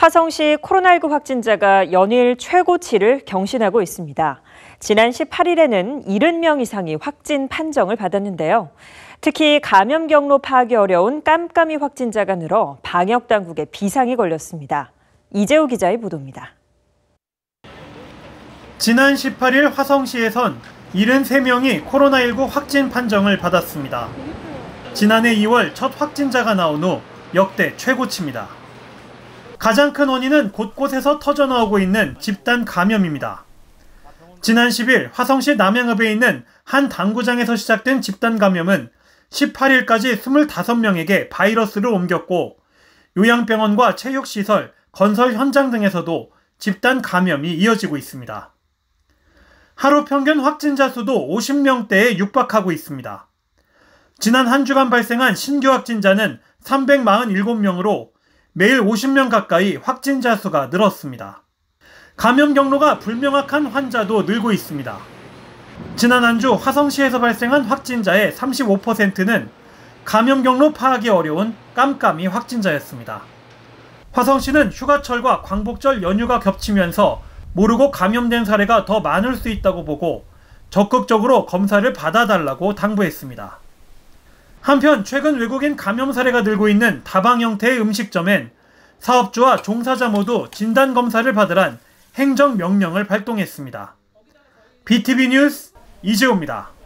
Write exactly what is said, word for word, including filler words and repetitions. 화성시 코로나 일구 확진자가 연일 최고치를 경신하고 있습니다. 지난 십팔 일에는 칠십 명 이상이 확진 판정을 받았는데요. 특히 감염 경로 파악이 어려운 깜깜이 확진자가 늘어 방역당국에 비상이 걸렸습니다. 이재호 기자의 보도입니다. 지난 십팔 일 화성시에선 칠십삼 명이 코로나 일구 확진 판정을 받았습니다. 지난해 이월 첫 확진자가 나온 후 역대 최고치입니다. 가장 큰 원인은 곳곳에서 터져나오고 있는 집단 감염입니다. 지난 십 일 화성시 남양읍에 있는 한 당구장에서 시작된 집단 감염은 십팔 일까지 이십오 명에게 바이러스를 옮겼고, 요양병원과 체육시설, 건설 현장 등에서도 집단 감염이 이어지고 있습니다. 하루 평균 확진자 수도 오십 명대에 육박하고 있습니다. 지난 한 주간 발생한 신규 확진자는 삼백사십칠 명으로 매일 오십 명 가까이 확진자 수가 늘었습니다. 감염 경로가 불명확한 환자도 늘고 있습니다. 지난 한 주 화성시에서 발생한 확진자의 삼십오 퍼센트는 감염 경로 파악이 어려운 깜깜이 확진자였습니다. 화성시는 휴가철과 광복절 연휴가 겹치면서 모르고 감염된 사례가 더 많을 수 있다고 보고 적극적으로 검사를 받아달라고 당부했습니다. 한편 최근 외국인 감염 사례가 늘고 있는 다방 형태의 음식점엔 사업주와 종사자 모두 진단검사를 받으란 행정명령을 발동했습니다. 비티비 뉴스 이재호입니다.